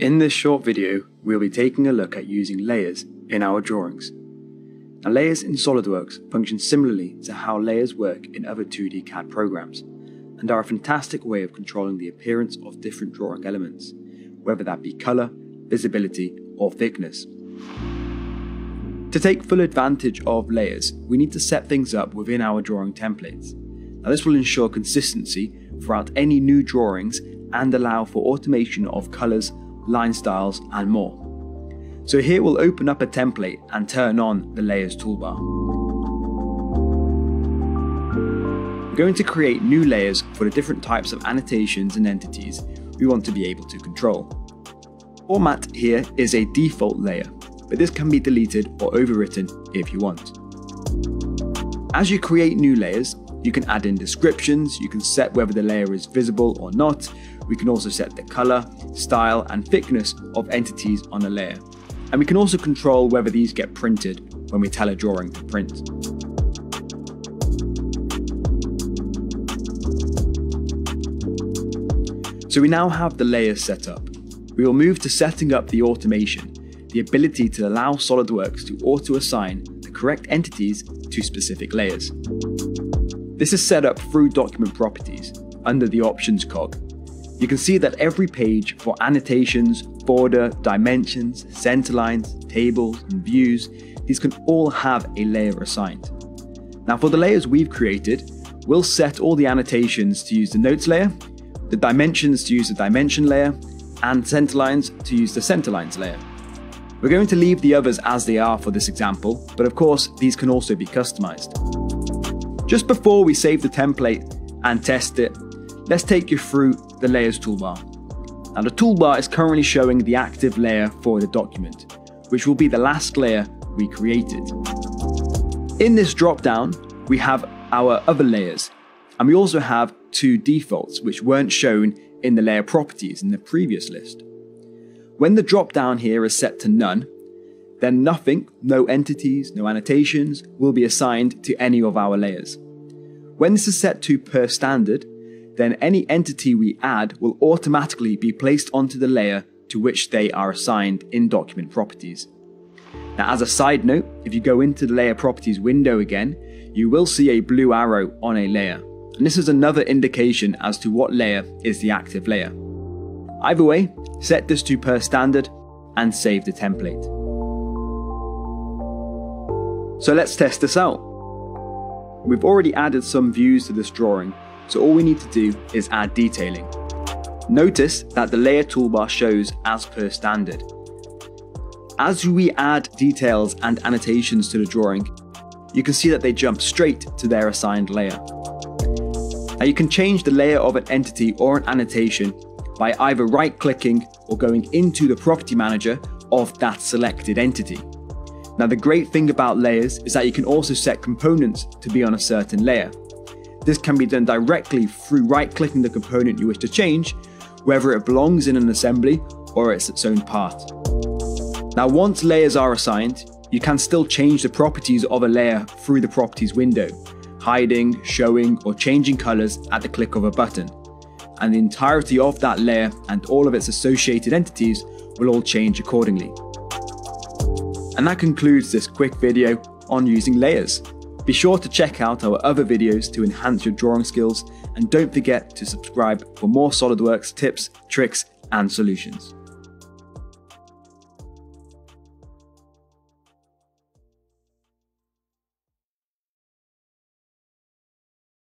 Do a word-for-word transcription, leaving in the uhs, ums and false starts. In this short video, we'll be taking a look at using layers in our drawings. Now, layers in SOLIDWORKS function similarly to how layers work in other two D C A D programs, and are a fantastic way of controlling the appearance of different drawing elements, whether that be color, visibility, or thickness. To take full advantage of layers, we need to set things up within our drawing templates. Now, this will ensure consistency throughout any new drawings and allow for automation of colors, line styles, and more. So here we'll open up a template and turn on the Layers toolbar. We're going to create new layers for the different types of annotations and entities we want to be able to control. Format here is a default layer, but this can be deleted or overwritten if you want. As you create new layers, you can add in descriptions, you can set whether the layer is visible or not. We can also set the color, style, and thickness of entities on a layer. And we can also control whether these get printed when we tell a drawing to print. So we now have the layers set up. We will move to setting up the automation, the ability to allow SOLIDWORKS to auto-assign the correct entities to specific layers. This is set up through document properties under the options cog. You can see that every page for annotations, border, dimensions, centerlines, tables, and views, these can all have a layer assigned. Now, for the layers we've created, we'll set all the annotations to use the notes layer, the dimensions to use the dimension layer, and centerlines to use the centerlines layer. We're going to leave the others as they are for this example, but of course, these can also be customized. Just before we save the template and test it, let's take you through the Layers toolbar. Now, the toolbar is currently showing the active layer for the document, which will be the last layer we created. In this drop-down, we have our other layers, and we also have two defaults, which weren't shown in the layer properties in the previous list. When the drop-down here is set to none, then nothing, no entities, no annotations, will be assigned to any of our layers. When this is set to per standard, then any entity we add will automatically be placed onto the layer to which they are assigned in document properties. Now, as a side note, if you go into the layer properties window again, you will see a blue arrow on a layer. And this is another indication as to what layer is the active layer. Either way, set this to per standard and save the template. So let's test this out. We've already added some views to this drawing, so all we need to do is add detailing. Notice that the layer toolbar shows as per standard. As we add details and annotations to the drawing, you can see that they jump straight to their assigned layer. Now, you can change the layer of an entity or an annotation by either right-clicking or going into the property manager of that selected entity. Now, the great thing about layers is that you can also set components to be on a certain layer. This can be done directly through right-clicking the component you wish to change, whether it belongs in an assembly or it's its own part. Now, once layers are assigned, you can still change the properties of a layer through the properties window, hiding, showing, or changing colors at the click of a button. And the entirety of that layer and all of its associated entities will all change accordingly. And that concludes this quick video on using layers. Be sure to check out our other videos to enhance your drawing skills, and don't forget to subscribe for more SOLIDWORKS tips, tricks, and solutions.